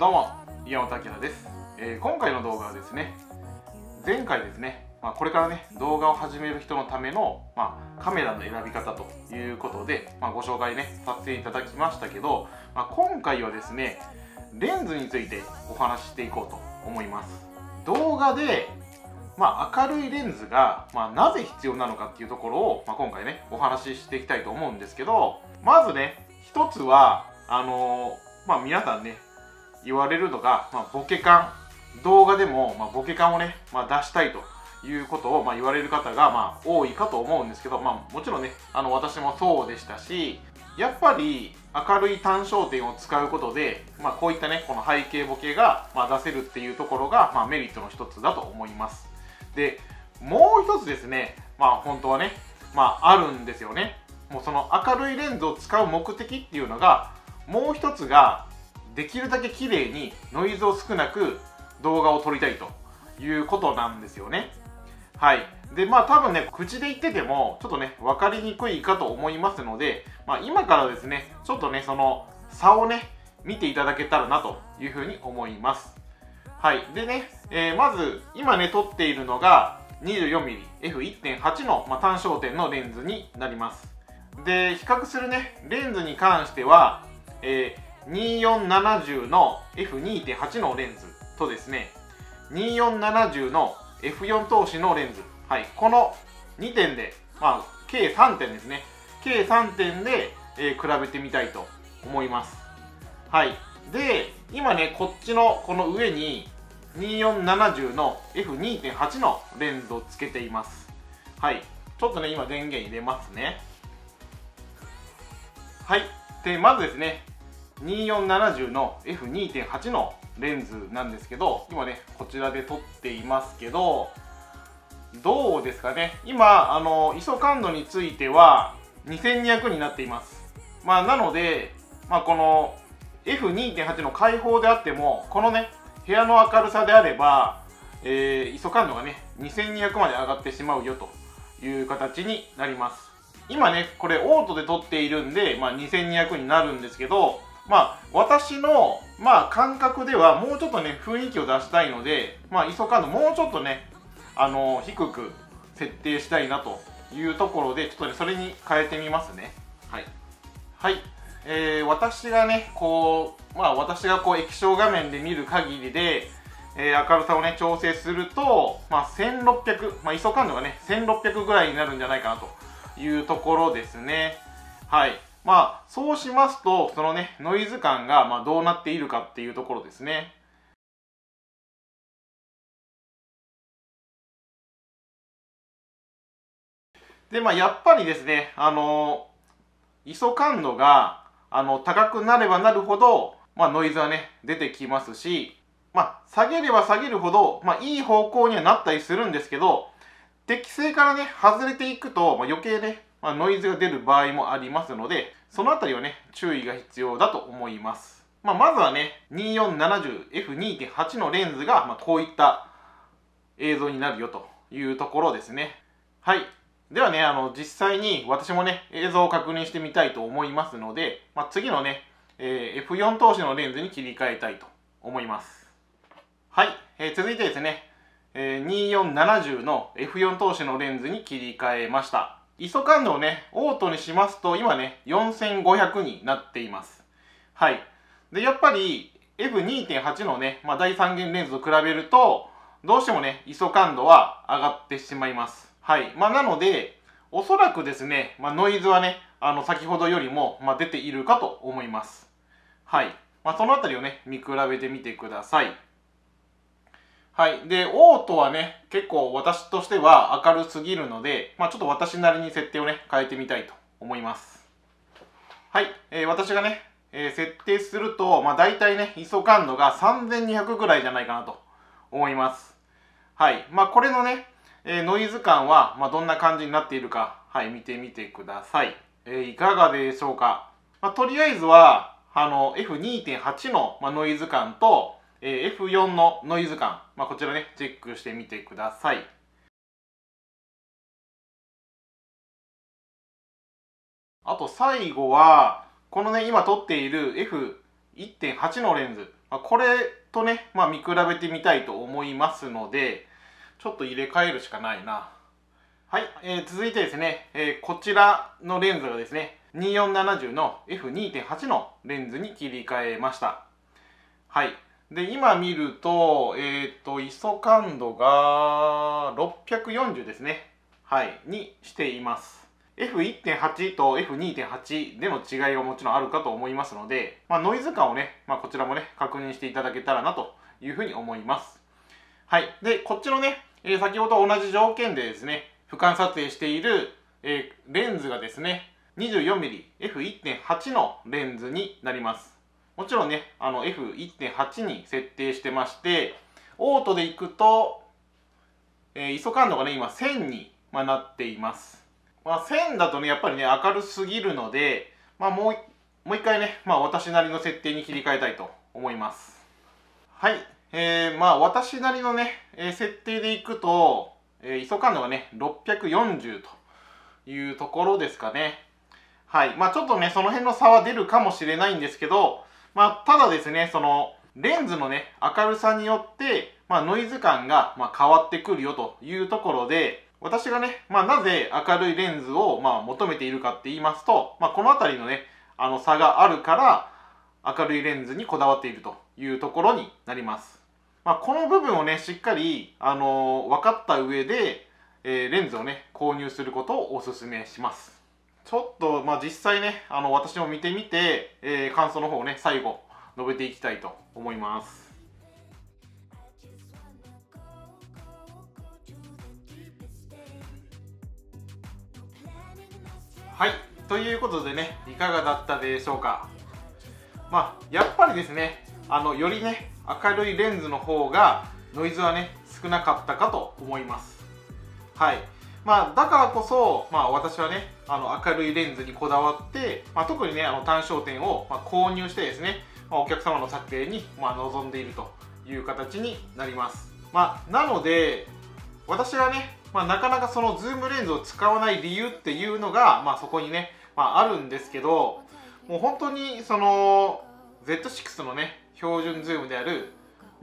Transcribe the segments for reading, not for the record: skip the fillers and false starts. どうも、岩本明です。今回の動画はですね、前回ですね、これからね動画を始める人のための、カメラの選び方ということで、ご紹介ねさせていただきましたけど、今回はですねレンズについてお話ししていこうと思います。動画で、明るいレンズが、なぜ必要なのかっていうところを、今回ねお話ししていきたいと思うんですけど、まずね一つは皆さんね言われるのが、ボケ感、動画でも、ボケ感をね、出したいということを、言われる方が、多いかと思うんですけど、もちろんね私もそうでしたし、やっぱり明るい単焦点を使うことで、こういったねこの背景ボケが、出せるっていうところが、メリットの一つだと思います。でもう一つですね、本当はね、あるんですよね。もうその明るいレンズを使う目的っていうのが、もう一つができるだけ綺麗にノイズを少なく動画を撮りたいということなんですよね。はい。で、多分ね、口で言っててもちょっとね、分かりにくいかと思いますので、今からですね、ちょっとね、その差をね、見ていただけたらなというふうに思います。はい。でね、まず今ね、撮っているのが 24mmF1.8 の、単焦点のレンズになります。で、比較するね、レンズに関しては、2470の F2.8 のレンズとですね、2470の F4 投資のレンズ、はい、この2点で、計3点ですね、計3点で、比べてみたいと思います。はい、で今ねこっちのこの上に2470の F2.8 のレンズをつけています。はい、ちょっとね今電源入れますね。はい、でまずですね2470の F2.8 のレンズなんですけど、今ねこちらで撮っていますけど、どうですかね。今ISO感度については2200になっています。なので、この F2.8 の開放であっても、このね部屋の明るさであれば、ISO感度がね2200まで上がってしまうよという形になります。今ねこれオートで撮っているんで、2200になるんですけど、私の、感覚ではもうちょっとね雰囲気を出したいので、ISO感度もうちょっとね、低く設定したいなというところで、ちょっとねそれに変えてみますね。はい、はい、私がねこう、私がこう液晶画面で見る限りで、明るさをね調整すると、1600、ISO感度がね1600ぐらいになるんじゃないかなというところですね。はい、そうしますと、そのねノイズ感が、どうなっているかっていうところですね。で、やっぱりですねISO感度が高くなればなるほど、ノイズはね出てきますし、下げれば下げるほど、いい方向にはなったりするんですけど、適正からね外れていくと、余計ねノイズが出る場合もありますので、そのあたりはね注意が必要だと思います。まずはね 2470F2.8 のレンズが、こういった映像になるよというところですね。はい、ではね実際に私もね映像を確認してみたいと思いますので、次のね、F4 投資のレンズに切り替えたいと思います。はい、続いてですね、2470の F4 投資のレンズに切り替えました。ISO感度をね、オートにしますと、今ね、4500になっています。はい。で、やっぱり F2.8 のね、第三元レンズと比べると、どうしてもね、ISO感度は上がってしまいます。はい。なので、おそらくですね、ノイズはね、先ほどよりも、出ているかと思います。はい。そのあたりをね、見比べてみてください。はい、でオートはね結構私としては明るすぎるので、ちょっと私なりに設定をね変えてみたいと思います。はい、私がね、設定すると、大体ね ISO 感度が3200ぐらいじゃないかなと思います。はい、これのね、ノイズ感は、どんな感じになっているか、はい、見てみてください。いかがでしょうか。とりあえずはF2.8 の、ノイズ感とF4 のノイズ感、こちらねチェックしてみてください。あと最後はこのね今撮っている F1.8 のレンズ、これとね、見比べてみたいと思いますので、ちょっと入れ替えるしかないな。はい、続いてですね、こちらのレンズがですね、2470の F2.8 のレンズに切り替えました。はい。で、今見ると、ISO 感度が640ですね。はい。にしています。F1.8 と F2.8 での違いがもちろんあるかと思いますので、ノイズ感をね、こちらもね、確認していただけたらなというふうに思います。はい。で、こっちのね、先ほど同じ条件でですね、俯瞰撮影している、レンズがですね、24mm F1.8 のレンズになります。もちろんね、F1.8 に設定してまして、オートでいくと、ISO 感度がね、今1000に、なっています。1000だとね、やっぱりね、明るすぎるので、もう一回ね、私なりの設定に切り替えたいと思います。はい。私なりのね、設定でいくと、ISO 感度がね、640というところですかね。はい。ちょっとね、その辺の差は出るかもしれないんですけど、ただですね、その、レンズのね、明るさによって、ノイズ感が、変わってくるよというところで、私がね、なぜ明るいレンズを、求めているかって言いますと、このあたりのね、差があるから、明るいレンズにこだわっているというところになります。この部分をね、しっかり、分かった上で、レンズをね、購入することをお勧めします。ちょっと、実際ね、私も見てみて、感想の方をね、最後、述べていきたいと思います。はい、ということでね、いかがだったでしょうか。やっぱりですね、よりね、明るいレンズの方がノイズはね、少なかったかと思います。はい。だからこそ、私はね、明るいレンズにこだわって、特にね、単焦点を、購入してですね、お客様の撮影に、臨んでいるという形になります。なので、私はね、なかなかそのズームレンズを使わない理由っていうのが、そこにね、あるんですけど、もう本当にその Z6 のね、標準ズームである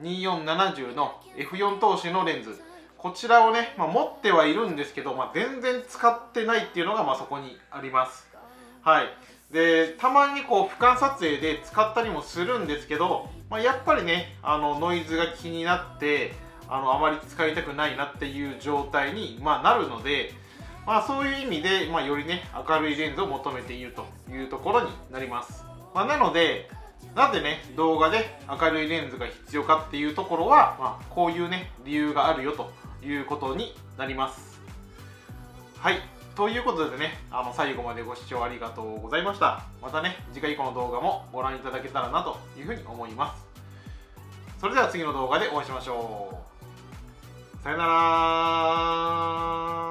2470の F4 投資のレンズ、こちらをね、持ってはいるんですけど、全然使ってないっていうのが、そこにあります。はい。で、たまにこう、俯瞰撮影で使ったりもするんですけど、やっぱりね、ノイズが気になって、あまり使いたくないなっていう状態に、なるので、そういう意味で、よりね、明るいレンズを求めているというところになります。なので、なぜね、動画で明るいレンズが必要かっていうところは、こういうね、理由があるよということになります。はい。ということでね、最後までご視聴ありがとうございました。またね、次回以降の動画もご覧いただけたらなというふうに思います。それでは次の動画でお会いしましょう。さよなら。